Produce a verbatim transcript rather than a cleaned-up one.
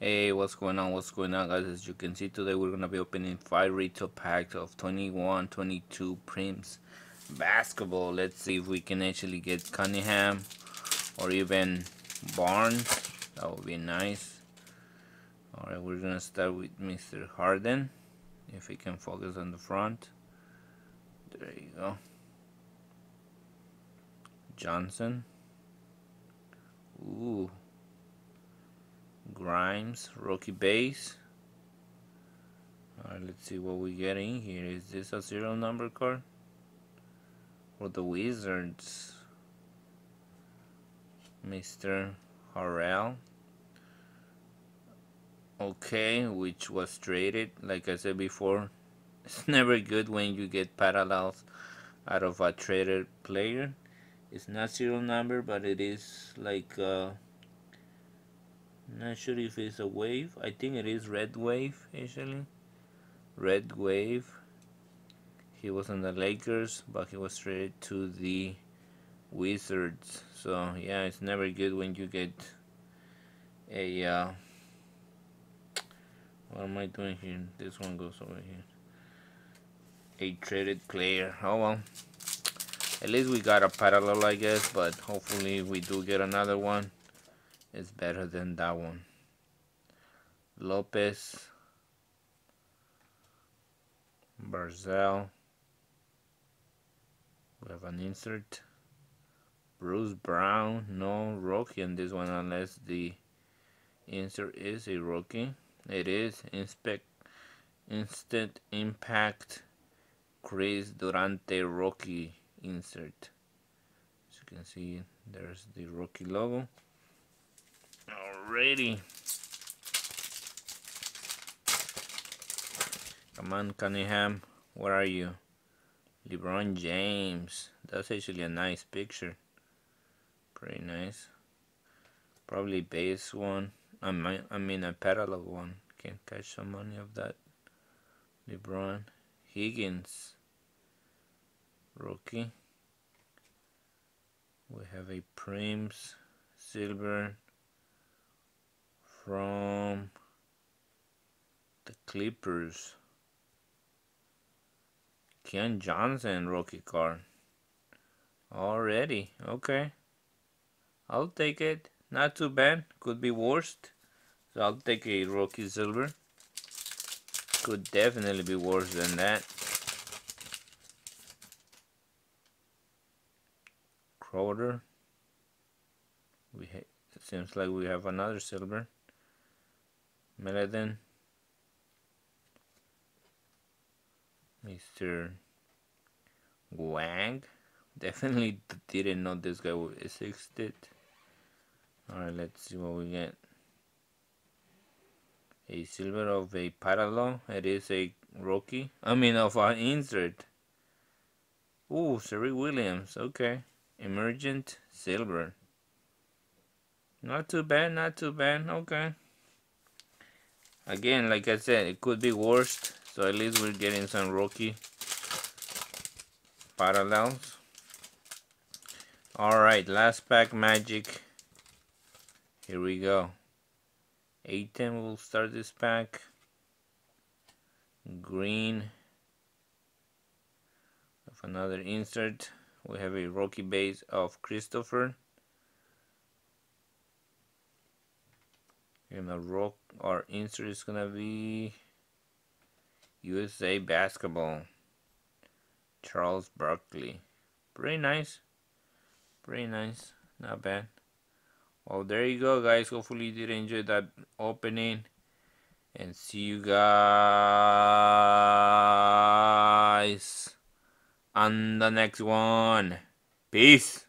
Hey, what's going on? What's going on, guys? As you can see, today we're going to be opening five retail packs of twenty-one twenty-two Prims basketball. Let's see if we can actually get Cunningham or even Barnes. That would be nice. Alright, we're going to start with Mister Harden. If we can focus on the front. There you go. Johnson. Ooh. Rhymes, rookie base. Alright, let's see what we get in here. Is this a serial number card? For the Wizards. Mister Horrell. Okay, which was traded. Like I said before, it's never good when you get parallels out of a traded player. It's not serial number, but it is like uh not sure if it's a wave. I think it is red wave, actually. Red wave. He was on the Lakers, but he was traded to the Wizards. So yeah, it's never good when you get a uh, what am I doing here? This one goes over here. A traded player. Oh well. At least we got a parallel, I guess, but hopefully we do get another one. It's better than that one. Lopez, Barzell. We have an insert. Bruce Brown, no rookie on this one unless the insert is a rookie. It is inspect instant impact. Chris Durante rookie insert. As you can see, there's the rookie logo. Alrighty. Come on, Cunningham. Where are you? LeBron James. That's actually a nice picture. Pretty nice. Probably base one. I mean, I mean a parallel one. Can catch some money of that. LeBron. Higgins. Rookie. We have a Prims. Silver. From the Clippers, Ken Johnson rookie card already. Okay, I'll take it. Not too bad. Could be worst. So I'll take a rookie silver. Could definitely be worse than that. Crowder. We ha- it seems like we have another silver. Meladen, Mister Wag, definitely didn't know this guy existed. Alright, let's see what we get. A silver of a parallel, it is a rookie, I mean of an insert. Ooh, Siri Williams, okay. Emergent, silver. Not too bad, not too bad, okay. Again, like I said, it could be worst, so at least we're getting some rookie parallels. Alright, last pack, Magic. Here we go. eight ten will start this pack. Green. With another insert. We have a rookie base of Christopher. And the rock or insert is gonna be U S A Basketball. Charles Barkley. Pretty nice. Pretty nice. Not bad. Well, there you go, guys. Hopefully you did enjoy that opening. And see you guys on the next one. Peace.